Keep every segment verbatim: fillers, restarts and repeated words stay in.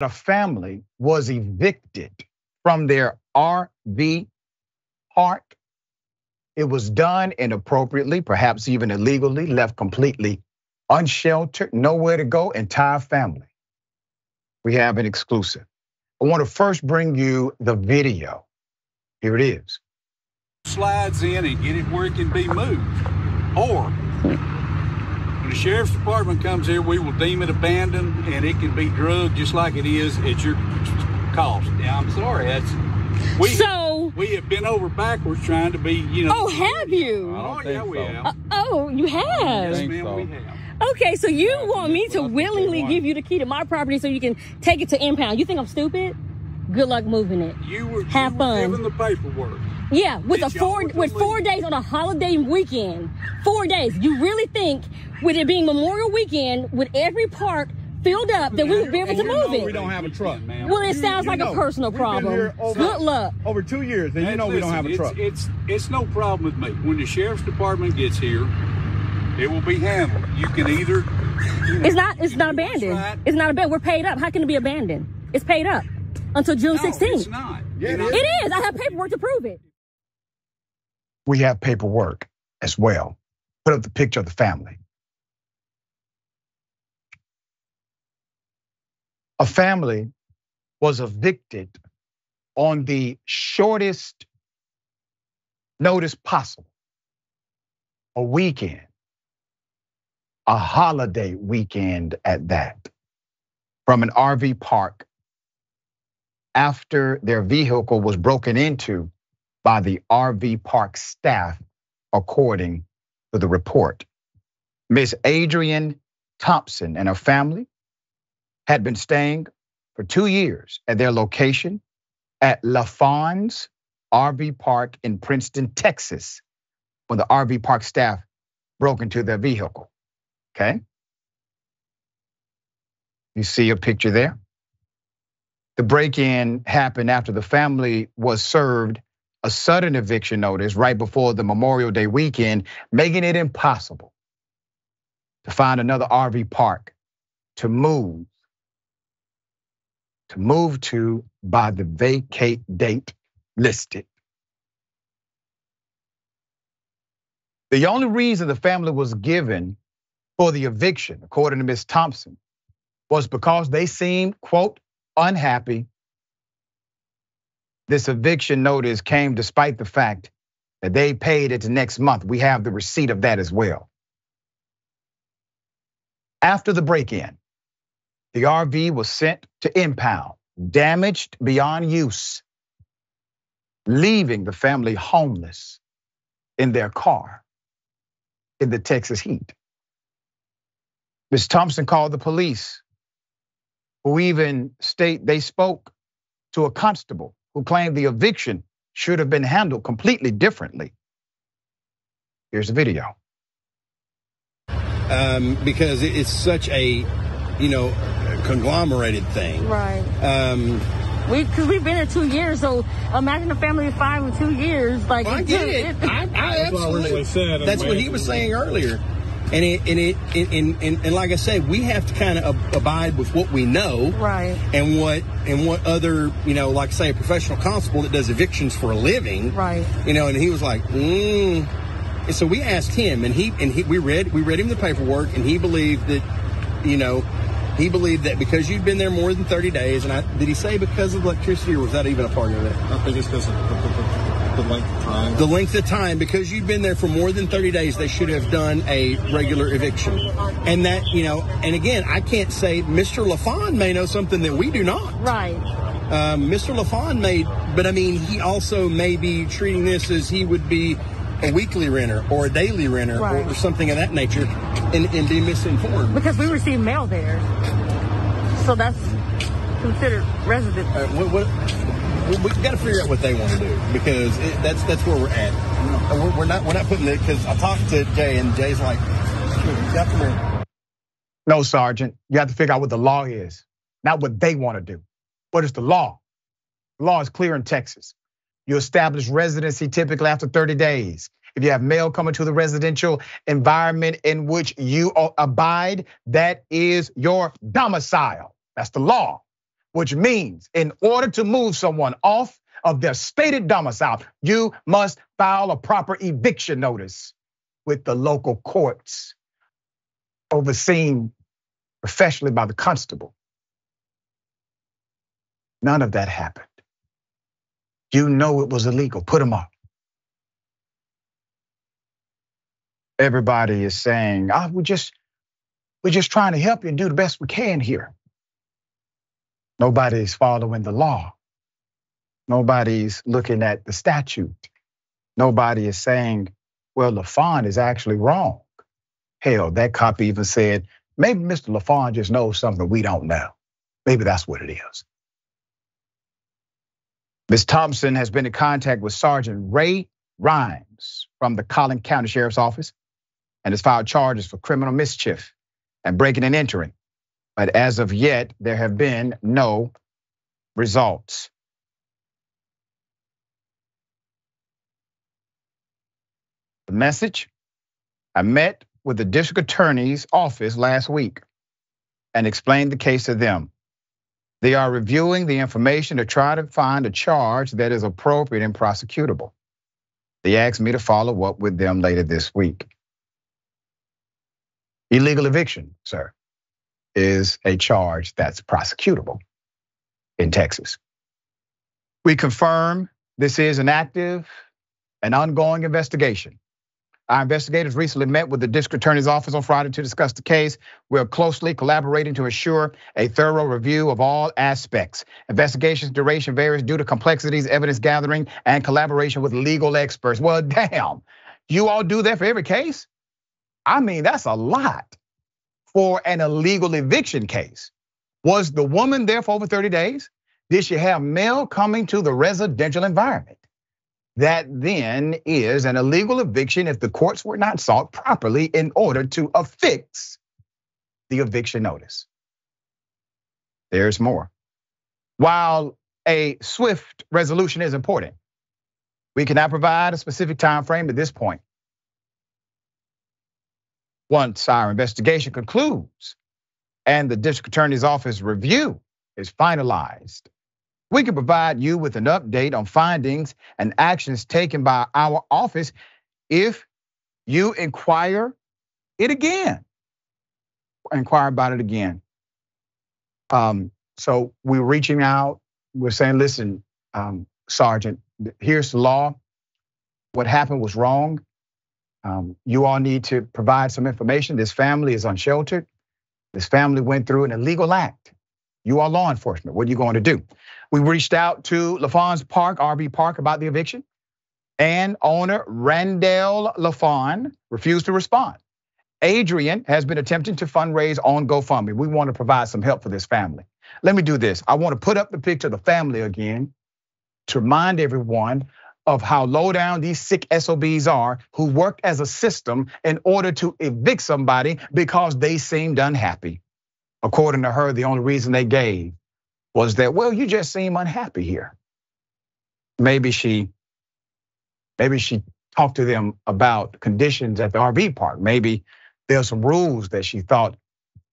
a family was evicted from their R V park. It was done inappropriately, perhaps even illegally, left completely unsheltered, nowhere to go, entire family. We have an exclusive. I want to first bring you the video. Here it is. Slides in and get it where it can be moved. Or when the sheriff's department comes here, we will deem it abandoned and it can be drugged just like it is at your cost. Now, I'm sorry, that's we. So we have been over backwards trying to be, you know. Oh, have you? Oh, yeah, we have. Uh, oh, you have. Yes, ma'am, we have. Okay, so you want me to willingly give you the key to my property so you can take it to impound? You think I'm stupid? Good luck moving it. You were, Have you fun. Were given the paperwork. Yeah, with Did a four with four days on a holiday weekend. Four days. You really think with it being Memorial Weekend, with every park filled up, that we would be able to move it? We don't have a truck, man. Well, it you, sounds you like know, a personal problem. Over, Good luck. Over two years, and you know listen, we don't have a truck. It's, it's it's no problem with me. When the sheriff's department gets here, it will be handled. You can either. You know, it's not. It's not abandoned. Right. It's not abandoned. We're paid up. How can it be abandoned? It's paid up until June sixteenth. No, it's not. Yeah, it, it is. is. I have paperwork to prove it. We have paperwork as well. Put up the picture of the family. A family was evicted on the shortest notice possible. A weekend. A holiday weekend at that, from an R V park after their vehicle was broken into by the R V park staff, according to the report. Miss Adrian Thompson and her family had been staying for two years at their location at Lafon's R V Park in Princeton, Texas, when the R V park staff broke into their vehicle. Okay, you see a picture there. The break-in happened after the family was served a sudden eviction notice right before the Memorial Day weekend, making it impossible to find another R V park to move, to move to by the vacate date listed. The only reason the family was given for the eviction, according to Miz Thompson, was because they seemed, quote, unhappy. This eviction notice came despite the fact that they paid it next month. We have the receipt of that as well. After the break-in, the R V was sent to impound, damaged beyond use, leaving the family homeless in their car in the Texas heat. Miz Thompson called the police, who even state they spoke to a constable who claimed the eviction should have been handled completely differently. Here's the video. Um, because it's such a, you know, conglomerated thing. Right. Um, we, cause we've been here two years, so imagine a family of five in two years. Like, well, I get it. it. I, I absolutely. Said that's what he was saying earlier. And it, and, it, and, and, and like I said, we have to kind of abide with what we know, right? And what and what other, you know, like say a professional constable that does evictions for a living, right? You know, and he was like, mm. And so we asked him, and he and he, we read we read him the paperwork, and he believed that, you know, he believed that because you'd been there more than thirty days, and I, did he say because of electricity, or was that even a part of it? I think it's because of the length of time. The length of time, because you've been there for more than thirty days, they should have done a regular eviction. And that, you know, and again, I can't say Mister Lafon may know something that we do not. Right. Um, Mister Lafon may, but I mean, he also may be treating this as he would be a weekly renter or a daily renter, right, or, or something of that nature, and, and be misinformed. Because we receive mail there. So that's considered resident. Uh, what? what We've got to figure out what they want to do, because it, that's that's where we're at. We're, we're not we're not putting it, because I talked to Jay, and Jay's like, no, Sergeant, you have to figure out what the law is, not what they want to do. What is the law? The law is clear in Texas. You establish residency typically after thirty days. If you have mail coming to the residential environment in which you abide, that is your domicile. That's the law. which means in order to move someone off of their stated domicile, you must file a proper eviction notice with the local courts, overseen professionally by the constable. None of that happened. You know it was illegal. Put them up. Everybody is saying, oh, we're just, we're just trying to help you and do the best we can here. Nobody's following the law. Nobody's looking at the statute. Nobody is saying, well, Lafon is actually wrong. Hell, that cop even said, maybe Mister Lafon just knows something we don't know. Maybe that's what it is. Miz Thompson has been in contact with Sergeant Ray Rhymes from the Collin County Sheriff's Office and has filed charges for criminal mischief and breaking and entering. But as of yet, there have been no results. The message: I met with the district attorney's office last week and explained the case to them. They are reviewing the information to try to find a charge that is appropriate and prosecutable. They asked me to follow up with them later this week. Illegal eviction, sir, is a charge that's prosecutable in Texas. We confirm this is an active and ongoing investigation. Our investigators recently met with the district attorney's office on Friday to discuss the case. We are closely collaborating to ensure a thorough review of all aspects. Investigation's duration varies due to complexities, evidence gathering, and collaboration with legal experts. Well, damn, you all do that for every case? I mean, that's a lot for an illegal eviction case. Was the woman there for over thirty days? Did she have mail coming to the residential environment? That then is an illegal eviction if the courts were not sought properly in order to affix the eviction notice. There's more. While a swift resolution is important, we cannot provide a specific time frame at this point. Once our investigation concludes and the district attorney's office review is finalized, we can provide you with an update on findings and actions taken by our office if you inquire it again. Inquire about it again. Um, so we're reaching out, we're saying, listen, um, Sergeant, here's the law. What happened was wrong. Um, you all need to provide some information. This family is unsheltered. This family went through an illegal act. You are law enforcement. What are you going to do? We reached out to Lafon's Park, R V Park, about the eviction, and owner Randall Lafon refused to respond. Adrian has been attempting to fundraise on GoFundMe. We want to provide some help for this family. Let me do this. I want to put up the picture of the family again to remind everyone of how low down these sick S O Bs are who worked as a system in order to evict somebody because they seemed unhappy. According to her, the only reason they gave was that, well, you just seem unhappy here. Maybe she, maybe she talked to them about conditions at the R V park. Maybe there's some rules that she thought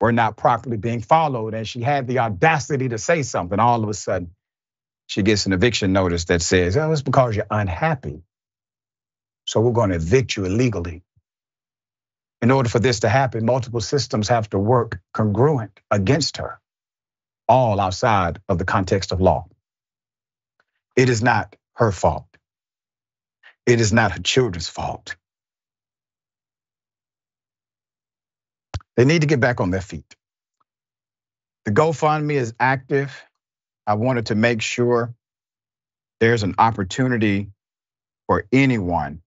were not properly being followed, and she had the audacity to say something. All of a sudden, she gets an eviction notice that says, oh, it's because you're unhappy, so we're going to evict you illegally. In order for this to happen, multiple systems have to work congruent against her, all outside of the context of law. It is not her fault. It is not her children's fault. They need to get back on their feet. The GoFundMe is active. I wanted to make sure there's an opportunity for anyone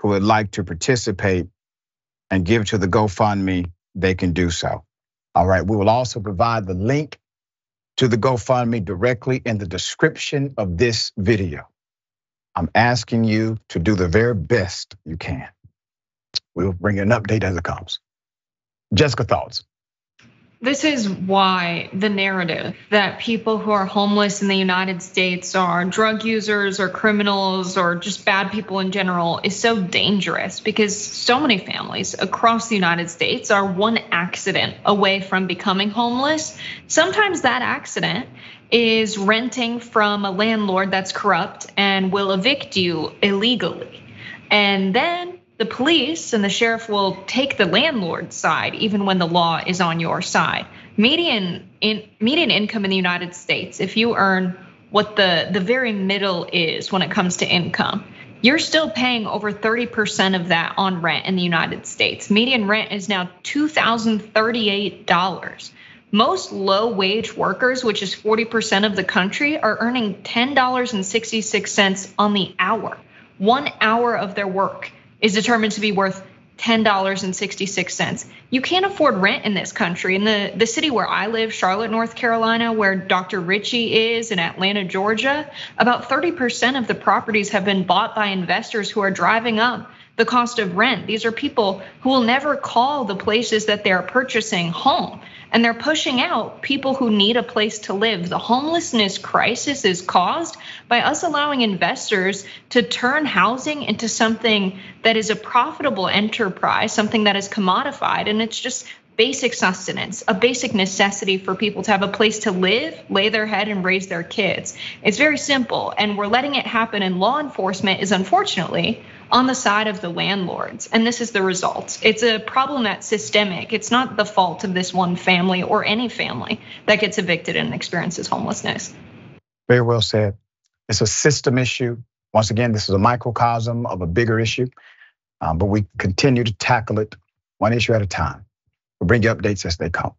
who would like to participate and give to the GoFundMe, they can do so. All right, we will also provide the link to the GoFundMe directly in the description of this video. I'm asking you to do the very best you can. We'll bring you an update as it comes. Jessica, thoughts? This is why the narrative that people who are homeless in the United States are drug users or criminals or just bad people in general is so dangerous, because so many families across the United States are one accident away from becoming homeless. Sometimes that accident is renting from a landlord that's corrupt and will evict you illegally. And then the police and the sheriff will take the landlord's side, even when the law is on your side. Median in median income in the United States, if you earn what the, the very middle is when it comes to income, you're still paying over thirty percent of that on rent in the United States. Median rent is now two thousand thirty-eight dollars. Most low-wage workers, which is forty percent of the country, are earning ten dollars and sixty-six cents on the hour. One hour of their work is determined to be worth ten dollars and sixty-six cents. You can't afford rent in this country. In the, the city where I live, Charlotte, North Carolina, where Doctor Ritchie is, in Atlanta, Georgia, about thirty percent of the properties have been bought by investors who are driving up the cost of rent. These are people who will never call the places that they are purchasing home, and they're pushing out people who need a place to live. The homelessness crisis is caused by us allowing investors to turn housing into something that is a profitable enterprise, something that is commodified, and it's just basic sustenance, a basic necessity for people to have a place to live, lay their head, and raise their kids. It's very simple, and we're letting it happen, and law enforcement is unfortunately on the side of the landlords, and this is the result. It's a problem that's systemic. It's not the fault of this one family or any family that gets evicted and experiences homelessness. Very well said. It's a system issue. Once again, this is a microcosm of a bigger issue, but we continue to tackle it one issue at a time. We'll bring you updates as they come.